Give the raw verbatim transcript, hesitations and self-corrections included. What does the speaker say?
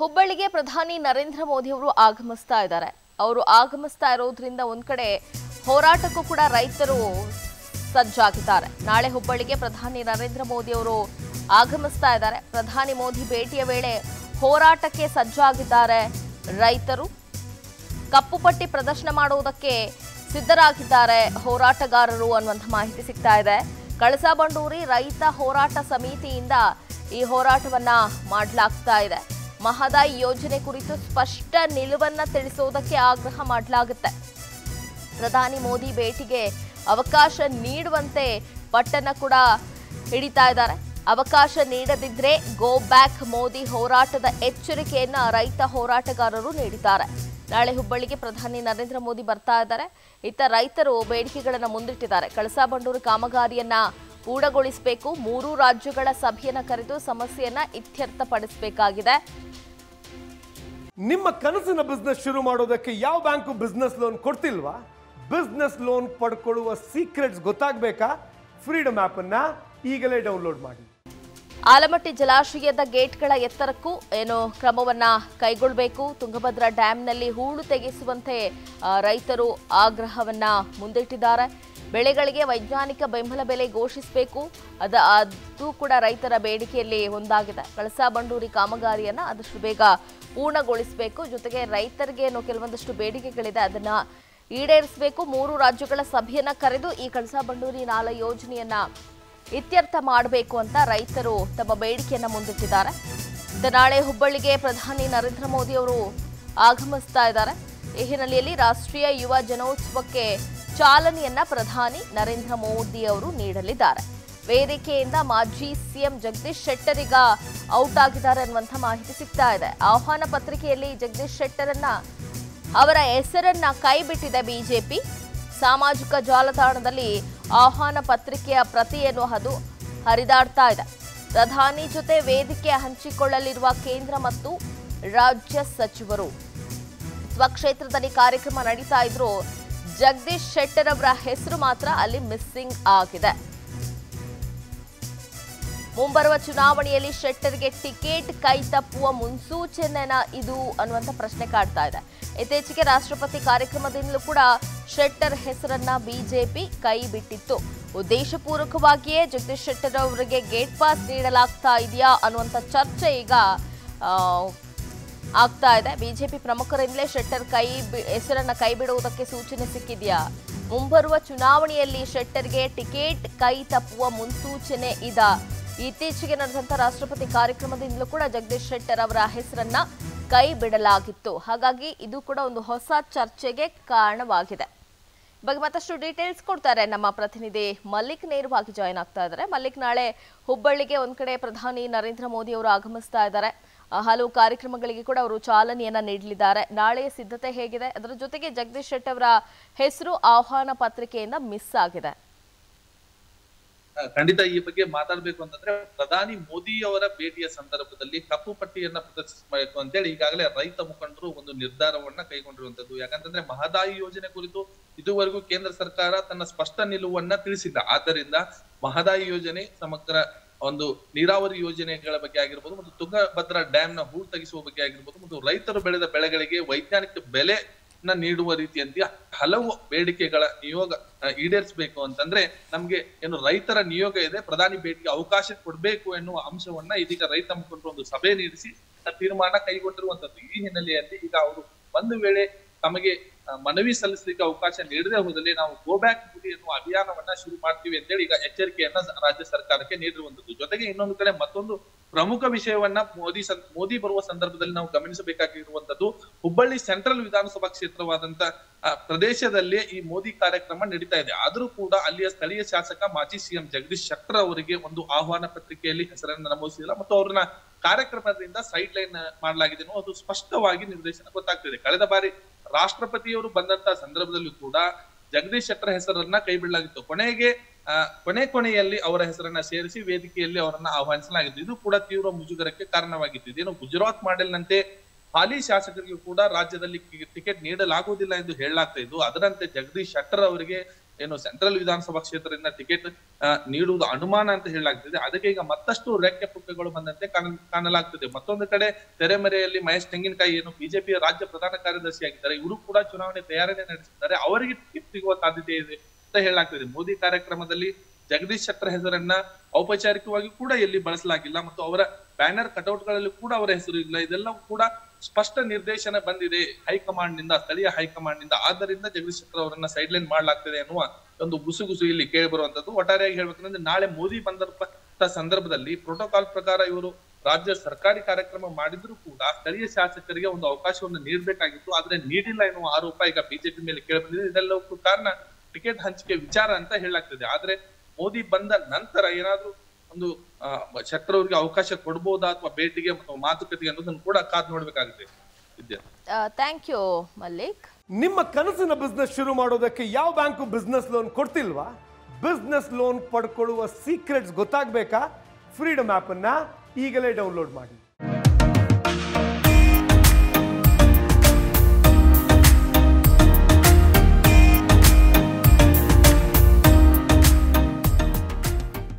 ಹುಬ್ಬಳ್ಳಿಗೆ ಪ್ರಧಾನಿ ನರೇಂದ್ರ ಮೋದಿ ಅವರು ಆಗಮಿಸ್ತಾ ಇದ್ದಾರೆ। ಅವರು ಆಗಮಿಸ್ತಾ ಇರೋದ್ರಿಂದ ಒಂದು ಕಡೆ ಹೋರಾಟಕ್ಕೂ ಕೂಡ ರೈತರು ಸಜ್ಜಾಗಿದ್ದಾರೆ। ನಾಳೆ ಹುಬ್ಬಳ್ಳಿಗೆ ಪ್ರಧಾನಿ ನರೇಂದ್ರ ಮೋದಿ ಅವರು ಆಗಮಿಸ್ತಾ ಇದ್ದಾರೆ। ಪ್ರಧಾನಿ ಮೋದಿ ಭೇಟಿಯ ವೇಳೆ ಹೋರಾಟಕ್ಕೆ ಸಜ್ಜಾಗಿದ್ದಾರೆ ರೈತರು। ಕಪ್ಪು ಪಟ್ಟಿ ಪ್ರದರ್ಶನ ಮಾಡೋದಕ್ಕೆ ಸಿದ್ಧರಾಗಿದ್ದಾರೆ ಹೋರಾಟಗಾರರು ಅನ್ನುವಂತ ಮಾಹಿತಿ ಸಿಗ್ತಾ ಇದೆ। ಕಳಸಾ-ಬಂಡೂರಿ ರೈತ ಹೋರಾಟ ಸಮಿತಿಯಿಂದ ಈ ಹೋರಾಟವನ್ನ ಮಾಡಲಾಗ್ತಾ ಇದೆ। ಮಹದಾಯಿ ಯೋಜನೆ ಕುರಿತು ಸ್ಪಷ್ಟ ನಿಲುವನ್ನು ತಿಳಿಸೋದಕ್ಕೆ ಆಗ್ರಹ ಮಾಡಲಾಗುತ್ತೆ। ಪ್ರಧಾನಿ ಮೋದಿ ಭೇಟಿಗೆ ಅವಕಾಶ ನೀಡುವಂತೆ ಪಟ್ಟನ ಕೂಡ ಹಿಡಿತಾ ಇದ್ದಾರೆ। ಅವಕಾಶ ನೀಡದಿದ್ರೆ ಗೋ ಬ್ಯಾಕ್ ಮೋದಿ ಹೋರಾಟದ ಎಚ್ಚರಿಕೆಯನ್ನ ರೈತ ಹೋರಾಟಗಾರರು ನೀಡಿದ್ದಾರೆ। ನಾಳೆ ಹುಬ್ಬಳ್ಳಿಗೆ ಪ್ರಧಾನಿ ನರೇಂದ್ರ ಮೋದಿ ಬರ್ತಾ ಇದ್ದಾರೆ। ಇತ್ತ ರೈತರು ಬೇಡಿಕೆಗಳನ್ನು ಮುಂದಿಟ್ಟಿದ್ದಾರೆ। ಕಳಸಾ-ಬಂಡೂರು ಕಾಮಗಾರಿಯನ್ನ ಪೂರ್ಣಗೊಳಿಸಬೇಕು, ಮೂರು ರಾಜ್ಯಗಳ ಸಭೆಯನ್ನು ಕರೆದು ಸಮಸ್ಯೆಯನ್ನ ಇತ್ಯರ್ಥಪಡಿಸಬೇಕಾಗಿದೆ। ನಿಮ್ಮ ಕನಸಿನ ಬಿಸ್ನೆಸ್ ಶುರು ಮಾಡೋದಕ್ಕೆ ಯಾವ ಬ್ಯಾಂಕು ಬಿಸ್ನೆಸ್ ಲೋನ್ ಕೊಡ್ತಿಲ್ವಾ? ಬಿಸ್ನೆಸ್ ಲೋನ್ ಪಡ್ಕೊಳ್ಳುವ ಸೀಕ್ರೆಟ್ಸ್ ಗೊತ್ತಾಗಬೇಕಾ? ಫ್ರೀಡಮ್ ಆಪ್ ಅನ್ನ ಈಗಲೇ ಡೌನ್ಲೋಡ್ ಮಾಡಿ। ಆಲಮಟ್ಟಿ ಜಲಾಶಯದ ಗೇಟ್ಗಳ ಎತ್ತರಕ್ಕೂ ಏನು ಕ್ರಮವನ್ನ ಕೈಗೊಳ್ಳಬೇಕು, ತುಂಗಭದ್ರಾ ಡ್ಯಾಂನಲ್ಲಿ ಹೂಳು ತೆಗೆಸುವಂತೆ ರೈತರು ಆಗ್ರಹವನ್ನ ಮುಂದಿಟ್ಟಿದ್ದಾರೆ। ಬೆಳೆಗಳಿಗೆ ವೈಜ್ಞಾನಿಕ ಬೆಂಬಲ ಬೆಲೆ ಘೋಷಿಸಬೇಕು, ಅದ ಅದು ಕೂಡ ರೈತರ ಬೇಡಿಕೆಯಲ್ಲಿ ಒಂದಾಗಿದೆ। ಕಳಸಾ-ಬಂಡೂರಿ ಕಾಮಗಾರಿಯನ್ನು ಆದಷ್ಟು ಬೇಗ ಪೂರ್ಣಗೊಳಿಸಬೇಕು, ಜೊತೆಗೆ ರೈತರಿಗೆ ಏನೋ ಕೆಲವೊಂದಷ್ಟು ಬೇಡಿಕೆಗಳಿದೆ ಅದನ್ನು ಈಡೇರಿಸಬೇಕು, ಮೂರು ರಾಜ್ಯಗಳ ಸಭೆಯನ್ನು ಕರೆದು ಈ ಕಳಸಾ-ಬಂಡೂರಿ ನಾಲಾ ಯೋಜನೆಯನ್ನು ಇತ್ಯರ್ಥ ಮಾಡಬೇಕು ಅಂತ ರೈತರು ತಮ್ಮ ಬೇಡಿಕೆಯನ್ನು ಮುಂದಿಟ್ಟಿದ್ದಾರೆ। ನಾಳೆ ಹುಬ್ಬಳ್ಳಿಗೆ ಪ್ರಧಾನಿ ನರೇಂದ್ರ ಮೋದಿ ಅವರು ಆಗಮಿಸ್ತಾ ಇದ್ದಾರೆ। ಈ ಹಿನ್ನೆಲೆಯಲ್ಲಿ ರಾಷ್ಟ್ರೀಯ ಯುವ ಜನೋತ್ಸವಕ್ಕೆ ಚಾಲನೆಯನ್ನ ಪ್ರಧಾನಿ ನರೇಂದ್ರ ಮೋದಿ ಅವರು ನೀಡಲಿದ್ದಾರೆ। ವೇದಿಕೆಯಿಂದ ಮಾಜಿ ಸಿಎಂ ಜಗದೀಶ್ ಶೆಟ್ಟರಿಗ ಔಟ್ ಆಗಿದ್ದಾರೆ ಅನ್ನುವಂಥ ಮಾಹಿತಿ ಸಿಗ್ತಾ ಇದೆ। ಆಹ್ವಾನ ಪತ್ರಿಕೆಯಲ್ಲಿ ಜಗದೀಶ್ ಶೆಟ್ಟರನ್ನ ಅವರ ಹೆಸರನ್ನ ಕೈಬಿಟ್ಟಿದೆ ಬಿಜೆಪಿ। ಸಾಮಾಜಿಕ ಜಾಲತಾಣದಲ್ಲಿ ಆಹ್ವಾನ ಪತ್ರಿಕೆಯ ಪ್ರತಿಯನ್ನು ಅದು ಹರಿದಾಡ್ತಾ ಇದೆ। ಪ್ರಧಾನಿ ಜೊತೆ ವೇದಿಕೆ ಹಂಚಿಕೊಳ್ಳಲಿರುವ ಕೇಂದ್ರ ಮತ್ತು ರಾಜ್ಯ ಸಚಿವರು ಸ್ವಕ್ಷೇತ್ರದಲ್ಲಿ ಕಾರ್ಯಕ್ರಮ ನಡೀತಾ ಇದ್ರು, ಜಗದೀಶ್ ಶೆಟ್ಟರ್ ಅವರ ಹೆಸರು ಮಾತ್ರ ಅಲ್ಲಿ ಮಿಸ್ಸಿಂಗ್ ಆಗಿದೆ। ಮುಂಬರುವ ಚುನಾವಣೆಯಲ್ಲಿ ಶೆಟ್ಟರ್ಗೆ ಟಿಕೆಟ್ ಕೈ ತಪ್ಪುವ ಮುನ್ಸೂಚನೆನ ಇದು ಅನ್ನುವಂಥ ಪ್ರಶ್ನೆ ಕಾಡ್ತಾ ಇದೆ। ಇತ್ತೀಚೆಗೆ ರಾಷ್ಟ್ರಪತಿ ಕಾರ್ಯಕ್ರಮದಿಂದಲೂ ಕೂಡ ಶೆಟ್ಟರ್ ಹೆಸರನ್ನ ಬಿಜೆಪಿ ಕೈ ಬಿಟ್ಟಿತ್ತು। ಉದ್ದೇಶಪೂರ್ವಕವಾಗಿಯೇ ಜಗದೀಶ್ ಶೆಟ್ಟರ್ ಅವರಿಗೆ ಗೇಟ್ ಪಾಸ್ ನೀಡಲಾಗ್ತಾ ಇದೆಯಾ ಅನ್ನುವಂಥ ಚರ್ಚೆ ಈಗ ಆಗ್ತಾ ಇದೆ। ಬಿಜೆಪಿ ಪ್ರಮುಖರಿಂದಲೇ ಶೆಟ್ಟರ್ ಕೈ ಹೆಸರನ್ನ ಕೈ ಬಿಡುವುದಕ್ಕೆ ಸೂಚನೆ ಸಿಕ್ಕಿದೆಯಾ? ಮುಂಬರುವ ಚುನಾವಣೆಯಲ್ಲಿ ಶೆಟ್ಟರ್ಗೆ ಟಿಕೆಟ್ ಕೈ ತಪ್ಪುವ ಮುನ್ಸೂಚನೆ ಇದಾ? ಇತ್ತೀಚೆಗೆ ನಡೆದಂಥ ರಾಷ್ಟ್ರಪತಿ ಕಾರ್ಯಕ್ರಮದಿಂದಲೂ ಕೂಡ ಜಗದೀಶ್ ಶೆಟ್ಟರ್ ಅವರ ಹೆಸರನ್ನ ಕೈ ಬಿಡಲಾಗಿತ್ತು, ಹಾಗಾಗಿ ಇದು ಕೂಡ ಒಂದು ಹೊಸ ಚರ್ಚೆಗೆ ಕಾರಣವಾಗಿದೆ। ಬಗ್ಗೆ ಮತ್ತಷ್ಟು ಡೀಟೇಲ್ಸ್ ಕೊಡ್ತಾರೆ ನಮ್ಮ ಪ್ರತಿನಿಧಿ ಮಲ್ಲಿಕ್, ನೇರವಾಗಿ ಜಾಯಿನ್ ಆಗ್ತಾ ಇದ್ದಾರೆ। ಮಲ್ಲಿಕ್, ನಾಳೆ ಹುಬ್ಬಳ್ಳಿಗೆ ಒಂದ್ ಕಡೆ ಪ್ರಧಾನಿ ನರೇಂದ್ರ ಮೋದಿ ಅವರು ಆಗಮಿಸ್ತಾ ಇದ್ದಾರೆ, ಹಲವು ಕಾರ್ಯಕ್ರಮಗಳಿಗೆ ಕೂಡ ಅವರು ಚಾಲನೆಯನ್ನ ನೀಡಲಿದ್ದಾರೆ, ನಾಳೆಯ ಸಿದ್ಧತೆ ಹೇಗಿದೆ? ಅದರ ಜೊತೆಗೆ ಜಗದೀಶ್ ಶೆಟ್ಟರ್ ಅವರ ಹೆಸರು ಆಹ್ವಾನ ಪತ್ರಿಕೆಯಿಂದ ಮಿಸ್ ಆಗಿದೆ। ಖಂಡಿತ ಈ ಬಗ್ಗೆ ಮಾತಾಡಬೇಕು ಅಂತಂದ್ರೆ, ಪ್ರಧಾನಿ ಮೋದಿ ಅವರ ಭೇಟಿಯ ಸಂದರ್ಭದಲ್ಲಿ ಕಪ್ಪು ಪಟ್ಟಿಯನ್ನ ಪ್ರದರ್ಶಿಸಬೇಕು ಅಂತೇಳಿ ಈಗಾಗಲೇ ರೈತ ಮುಖಂಡರು ಒಂದು ನಿರ್ಧಾರವನ್ನ ಕೈಗೊಂಡಿರುವಂತದ್ದು। ಯಾಕಂತಂದ್ರೆ ಮಹದಾಯಿ ಯೋಜನೆ ಕುರಿತು ಇದುವರೆಗೂ ಕೇಂದ್ರ ಸರ್ಕಾರ ತನ್ನ ಸ್ಪಷ್ಟ ನಿಲುವನ್ನ ತಿಳಿಸಿಲ್ಲ, ಆದ್ದರಿಂದ ಮಹದಾಯಿ ಯೋಜನೆ, ಸಮಗ್ರ ಒಂದು ನೀರಾವರಿ ಯೋಜನೆಗಳ ಬಗ್ಗೆ ಆಗಿರ್ಬೋದು, ಮತ್ತು ತುಂಗಭದ್ರಾ ಡ್ಯಾಮ್ ನ ಹೂಳು ತೆಗೆಸುವ ಬಗ್ಗೆ ಆಗಿರ್ಬೋದು, ಮತ್ತು ರೈತರು ಬೆಳೆದ ಬೆಳೆಗಳಿಗೆ ವೈಜ್ಞಾನಿಕ ಬೆಲೆ ನ ನೀಡುವ ರೀತಿಯಂತೆ ಹಲವು ಬೇಡಿಕೆಗಳ ನಿಯೋಗ ಈಡೇರಿಸಬೇಕು ಅಂತಂದ್ರೆ ನಮ್ಗೆ ಏನು ರೈತರ ನಿಯೋಗ ಇದೆ, ಪ್ರಧಾನಿ ಭೇಟಿಗೆ ಅವಕಾಶ ಕೊಡ್ಬೇಕು ಎನ್ನುವ ಅಂಶವನ್ನ ಇದೀಗ ರೈತ ಮುಖಂಡರು ಒಂದು ಸಭೆ ನೀಡಿಸಿ ತೀರ್ಮಾನ ಕೈಗೊಂಡಿರುವಂತದ್ದು। ಈ ಹಿನ್ನೆಲೆಯಲ್ಲಿ ಈಗ ಅವರು ಒಂದು ವೇಳೆ ತಮಗೆ ಮನವಿ ಸಲ್ಲಿಸಲಿಕ್ಕೆ ಅವಕಾಶ ನೀಡದೆ ಹೋದಲ್ಲಿ ನಾವು ಗೋ ಬ್ಯಾಕ್ ಮೋದಿ ಎನ್ನುವ ಅಭಿಯಾನವನ್ನ ಶುರು ಮಾಡ್ತೀವಿ ಅಂತೇಳಿ ಈಗ ಎಚ್ಚರಿಕೆಯನ್ನ ರಾಜ್ಯ ಸರ್ಕಾರಕ್ಕೆ ನೀಡಿರುವಂತದ್ದು। ಜೊತೆಗೆ ಇನ್ನೊಂದು ಕಡೆ ಮತ್ತೊಂದು ಪ್ರಮುಖ ವಿಷಯವನ್ನ ಮೋದಿ ಮೋದಿ ಬರುವ ಸಂದರ್ಭದಲ್ಲಿ ನಾವು ಗಮನಿಸಬೇಕಾಗಿರುವಂತದ್ದು, ಹುಬ್ಬಳ್ಳಿ ಸೆಂಟ್ರಲ್ ವಿಧಾನಸಭಾ ಕ್ಷೇತ್ರವಾದಂತ ಪ್ರದೇಶದಲ್ಲಿ ಈ ಮೋದಿ ಕಾರ್ಯಕ್ರಮ ನಡೀತಾ ಇದೆ, ಆದ್ರೂ ಕೂಡ ಅಲ್ಲಿಯ ಸ್ಥಳೀಯ ಶಾಸಕ ಮಾಜಿ ಸಿಎಂ ಜಗದೀಶ್ ಶೆಟ್ಟರ್ ಅವರಿಗೆ ಒಂದು ಆಹ್ವಾನ ಪತ್ರಿಕೆಯಲ್ಲಿ ಹೆಸರನ್ನ ನಮೂದಿಸಿಲ್ಲ ಮತ್ತು ಅವ್ರನ್ನ ಕಾರ್ಯಕ್ರಮದಿಂದ ಸೈಡ್ ಲೈನ್ ಮಾಡಲಾಗಿದೆ ಅದು ಸ್ಪಷ್ಟವಾಗಿ ನಿರ್ದೇಶನ ಗೊತ್ತಾಗ್ತಿದೆ। ಕಳೆದ ಬಾರಿ ರಾಷ್ಟ್ರಪತಿಯವರು ಬಂದಂತಹ ಸಂದರ್ಭದಲ್ಲೂ ಕೂಡ ಜಗದೀಶ್ ಶೆಟ್ಟರ್ ಹೆಸರನ್ನ ಕೈ ಬಿಡಲಾಗಿತ್ತು, ಕೊನೆಗೆ ಕೊನೆ ಕೊನೆಯಲ್ಲಿ ಅವರ ಹೆಸರನ್ನ ಸೇರಿಸಿ ವೇದಿಕೆಯಲ್ಲಿ ಅವರನ್ನ ಆಹ್ವಾನಿಸಲಾಗಿತ್ತು, ಇದು ಕೂಡ ತೀವ್ರ ಮುಜುಗರಕ್ಕೆ ಕಾರಣವಾಗಿತ್ತು। ಇದೇನು ಗುಜರಾತ್ ಮಾಡೆಲ್ನಂತೆ ಹಾಲಿ ಶಾಸಕರಿಗೂ ಕೂಡ ರಾಜ್ಯದಲ್ಲಿ ಟಿಕೆಟ್ ನೀಡಲಾಗುವುದಿಲ್ಲ ಎಂದು ಹೇಳಲಾಗ್ತಾ ಇದ್ದು, ಅದರಂತೆ ಜಗದೀಶ್ ಶೆಟ್ಟರ್ ಅವರಿಗೆ ಏನು ಸೆಂಟ್ರಲ್ ವಿಧಾನಸಭಾ ಕ್ಷೇತ್ರದಿಂದ ಟಿಕೆಟ್ ನೀಡುವುದು ಅನುಮಾನ ಅಂತ ಹೇಳಲಾಗ್ತಿದೆ. ಅದಕ್ಕೆ ಈಗ ಮತ್ತಷ್ಟು ರೆಕ್ಕೆ ಪುಕ್ಕಗಳು ಬಂದಂತೆ ಕಾಣಲಾಗ್ತಿದೆ. ಮತ್ತೊಂದು ಕಡೆ ತೆರೆಮರೆಯಲ್ಲಿ ಮಹೇಶ್ ತೆಂಗಿನಕಾಯಿ ಏನು ಬಿಜೆಪಿಯ ರಾಜ್ಯ ಪ್ರಧಾನ ಕಾರ್ಯದರ್ಶಿಯಾಗಿದ್ದಾರೆ, ಇವರು ಕೂಡ ಚುನಾವಣೆ ತಯಾರಿಯನ್ನೇ ನಡೆಸಿದ್ದಾರೆ, ಅವರಿಗೆ ಟಿಕೆಟ್ ಸಿಗುವ ಸಾಧ್ಯತೆ ಇದೆ ಅಂತ ಹೇಳಲಾಗ್ತಿದೆ. ಮೋದಿ ಕಾರ್ಯಕ್ರಮದಲ್ಲಿ ಜಗದೀಶ್ ಶೆಟ್ಟರ್ ಹೆಸರನ್ನ ಔಪಚಾರಿಕವಾಗಿ ಕೂಡ ಎಲ್ಲಿ ಬಳಸಲಾಗಿಲ್ಲ ಮತ್ತು ಅವರ ಬ್ಯಾನರ್ ಕಟೌಟ್ಗಳಲ್ಲಿ ಕೂಡ ಅವರ ಹೆಸರು ಇಲ್ಲ. ಇದೆಲ್ಲವೂ ಕೂಡ ಸ್ಪಷ್ಟ ನಿರ್ದೇಶನ ಬಂದಿದೆ ಹೈಕಮಾಂಡ್ ನಿಂದ, ಸ್ಥಳೀಯ ಹೈಕಮಾಂಡ್ ನಿಂದ. ಆದ್ದರಿಂದ ಜಗದೀಶ್ ಶೆಟ್ಟರ್ ಅವರನ್ನ ಸೈಡ್ ಲೈನ್ ಮಾಡ್ಲಾಗ್ತದೆ ಅನ್ನುವ ಒಂದು ಗುಸುಗುಸು ಇಲ್ಲಿ ಕೇಳಿ ಬರುವಂತದ್ದು. ಒಟ್ಟಾರೆಯಾಗಿ ಹೇಳ್ಬೇಕಂದ್ರೆ ನಾಳೆ ಮೋದಿ ಬಂದಂತ ಸಂದರ್ಭದಲ್ಲಿ ಪ್ರೋಟೋಕಾಲ್ ಪ್ರಕಾರ ಇವರು ರಾಜ್ಯ ಸರ್ಕಾರಿ ಕಾರ್ಯಕ್ರಮ ಮಾಡಿದ್ರು ಕೂಡ ಸ್ಥಳೀಯ ಶಾಸಕರಿಗೆ ಒಂದು ಅವಕಾಶವನ್ನು ನೀಡಬೇಕಾಗಿತ್ತು, ಆದ್ರೆ ನೀಡಿಲ್ಲ ಎನ್ನುವ ಆರೋಪ ಈಗ ಬಿಜೆಪಿ ಮೇಲೆ ಕೇಳಿ ಬಂದಿದೆ. ಇದೆಲ್ಲವೂ ಕಾರಣ ಟಿಕೆಟ್ ಹಂಚಿಕೆ ವಿಚಾರ ಅಂತ ಹೇಳಲಾಗ್ತದೆ. ಆದ್ರೆ ಮೋದಿ ಬಂದ ನಂತರ ಏನಾದ್ರೂ ಒಂದು ಶೆಟ್ಟರ್ ಅವರಿಗೆ ಅವಕಾಶ ಕೊಡಬಹುದಾ ಅಥವಾ ಭೇಟಿಗೆ ಮತ್ತು ಮಾತುಕತೆಗೆ ಅನ್ನೋದನ್ನು ಕೂಡ ಕಾದು ನೋಡಬೇಕಾಗುತ್ತೆ. Thank you Mallik. ನಿಮ್ಮ ಕನಸಿನ ಬಿಸ್ನೆಸ್ ಶುರು ಮಾಡೋದಕ್ಕೆ ಯಾವ ಬ್ಯಾಂಕು ಬಿಸ್ನೆಸ್ ಲೋನ್ ಕೊಡ್ತಿಲ್ವಾ? ಬಿಸ್ನೆಸ್ ಲೋನ್ ಪಡ್ಕೊಳ್ಳುವ ಸೀಕ್ರೆಟ್ಸ್ ಗೊತ್ತಾಗಬೇಕಾ? ಫ್ರೀಡಮ್ ಆ್ಯಪನ್ನು ಈಗಲೇ ಡೌನ್ಲೋಡ್ ಮಾಡಿ.